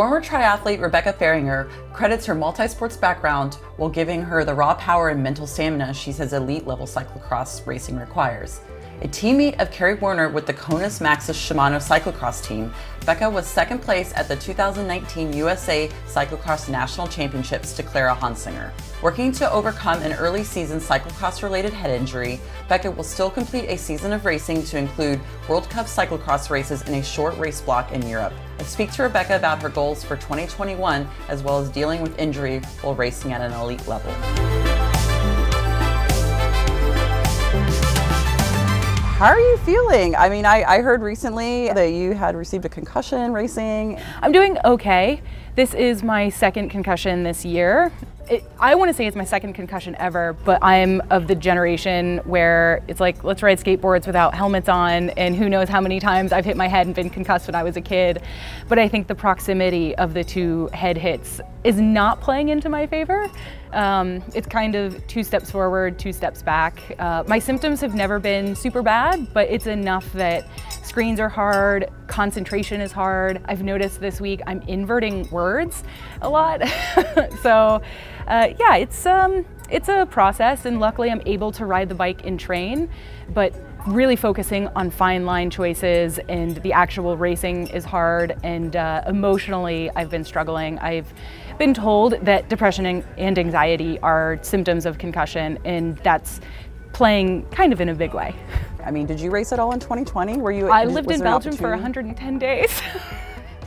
Former triathlete Rebecca Fahringer credits her multi-sports background while giving her the raw power and mental stamina she says elite-level cyclocross racing requires. A teammate of Kerry Werner with the Kona Maxxis Shimano Cyclocross Team, Becca was second place at the 2019 USA Cyclocross National Championships to Clara Hansinger. Working to overcome an early season cyclocross-related head injury, Becca will still complete a season of racing to include World Cup cyclocross races in a short race block in Europe. I speak to Rebecca about her goals for 2021 as well as dealing with injury while racing at an elite level. How are you feeling? I mean, I heard recently that you had received a concussion racing. I'm doing okay. This is my second concussion this year. I want to say it's my second concussion ever, but I'm of the generation where it's like, let's ride skateboards without helmets on, and who knows how many times I've hit my head and been concussed when I was a kid. But I think the proximity of the two head hits is not playing into my favor. It's kind of two steps forward, two steps back. My symptoms have never been super bad, but it's enough that screens are hard, concentration is hard. I've noticed this week I'm inverting words a lot. So yeah, it's a process, and luckily I'm able to ride the bike and train, but really focusing on fine line choices, and the actual racing is hard, and emotionally I've been struggling. I've been told that depression and anxiety are symptoms of concussion, and that's playing kind of in a big way. I mean, did you race at all in 2020? Were you? I lived in Belgium for 110 days.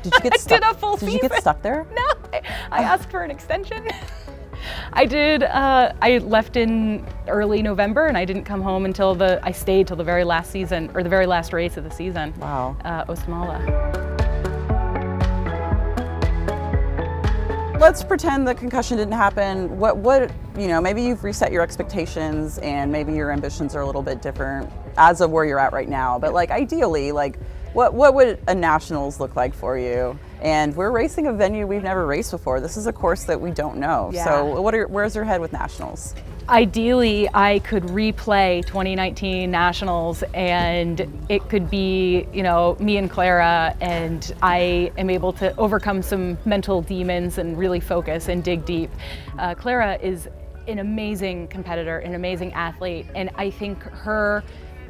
Did you get stuck? I did a full season. Did you get stuck there? No, I asked for an extension. I did. I left in early November, and I didn't come home until I stayed till the very last season, or the very last race of the season. Wow. Osmala. Let's pretend the concussion didn't happen. What, you know, maybe you've reset your expectations and maybe your ambitions are a little bit different as of where you're at right now. But like ideally, like what would a nationals look like for you? And we're racing a venue we've never raced before. This is a course that we don't know. Yeah. So where's your head with nationals? Ideally, I could replay 2019 Nationals, and it could be, you know, me and Clara, and I am able to overcome some mental demons and really focus and dig deep. Clara is an amazing competitor, an amazing athlete, and I think her,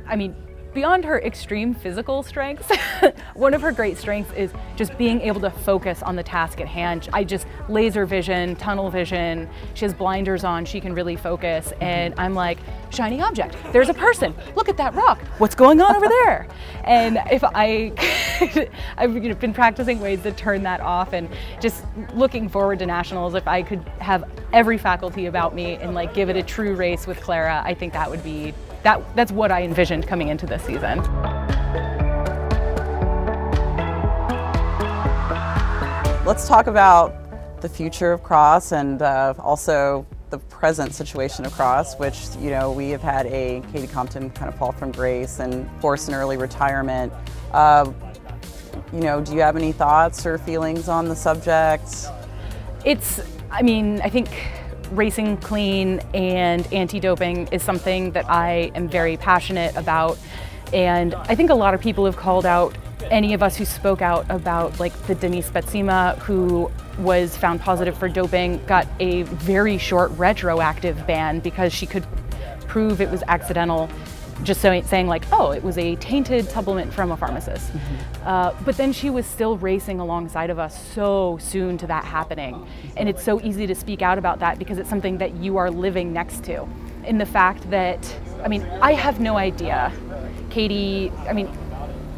I mean, beyond her extreme physical strengths, one of her great strengths is just being able to focus on the task at hand. I just laser vision, tunnel vision. She has blinders on, she can really focus. And I'm like, shiny object, there's a person, look at that rock, what's going on over there? And if I've been practicing ways to turn that off, and just looking forward to nationals. If I could have every faculty about me and like give it a true race with Clara, I think that would be, that's what I envisioned coming into this season. Let's talk about the future of cross, and also the present situation of cross, which, you know, we have had a Katie Compton kind of fall from grace and force an early retirement. You know, do you have any thoughts or feelings on the subject? It's, I mean, I think racing clean and anti-doping is something that I am very passionate about, and I think a lot of people have called out any of us who spoke out about, like, the Denise Betsima, who was found positive for doping, got a very short retroactive ban because she could prove it was accidental, just saying like, oh, it was a tainted supplement from a pharmacist. Mm-hmm. But then she was still racing alongside of us so soon to that happening. And it's so easy to speak out about that because it's something that you are living next to. And the fact that, I mean, I have no idea. Katie, I mean,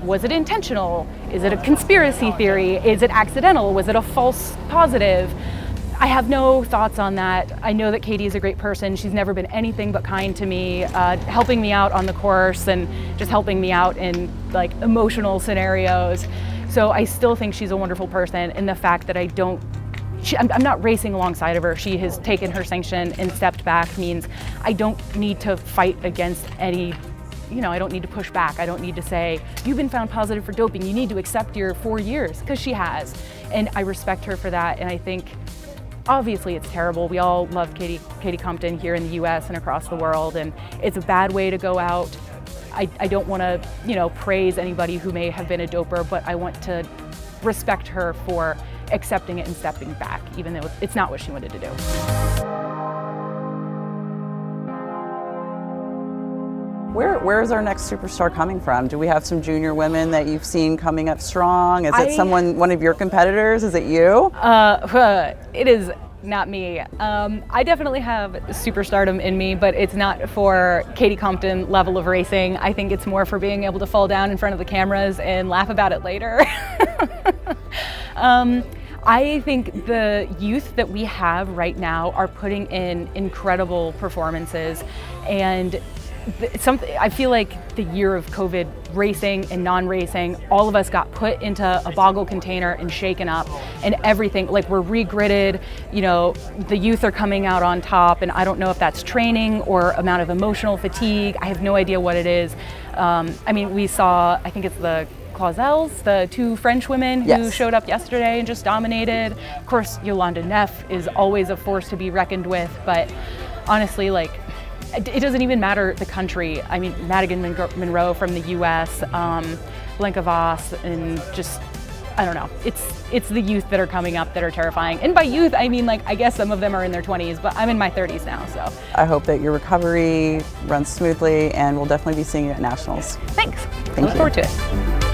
was it intentional? Is it a conspiracy theory? Is it accidental? Was it a false positive? I have no thoughts on that. I know that Katie is a great person. She's never been anything but kind to me, helping me out on the course and just helping me out in like emotional scenarios. So I still think she's a wonderful person, and the fact that I'm not racing alongside of her. She has taken her sanction and stepped back means I don't need to fight against any, you know, I don't need to push back. I don't need to say, you've been found positive for doping, you need to accept your 4 years, because she has. And I respect her for that, and I think, obviously it's terrible. We all love Katie Compton here in the US and across the world, and it's a bad way to go out. I don't want to, you know, praise anybody who may have been a doper, but I want to respect her for accepting it and stepping back, even though it's not what she wanted to do. Where is our next superstar coming from? Do we have some junior women that you've seen coming up strong? Is it someone, one of your competitors? Is it you? It is not me. I definitely have superstardom in me, but it's not for Katie Compton level of racing. I think it's more for being able to fall down in front of the cameras and laugh about it later. I think the youth that we have right now are putting in incredible performances, and I feel like the year of COVID racing and non-racing, all of us got put into a boggle container and shaken up, and everything, like, we're regridded, you know, the youth are coming out on top, and I don't know if that's training or amount of emotional fatigue. I have no idea what it is. I mean, we saw, I think it's the Clauselles, the two French women who showed up yesterday and just dominated. Of course, Yolanda Neff is always a force to be reckoned with, but honestly, like, it doesn't even matter the country. I mean, Madigan Monroe from the US, Blanca Voss, and just, I don't know. It's the youth that are coming up that are terrifying. And by youth, I mean, like, I guess some of them are in their 20s, but I'm in my 30s now, so. I hope that your recovery runs smoothly, and we'll definitely be seeing you at Nationals. Thanks. Thank you. I look forward to it.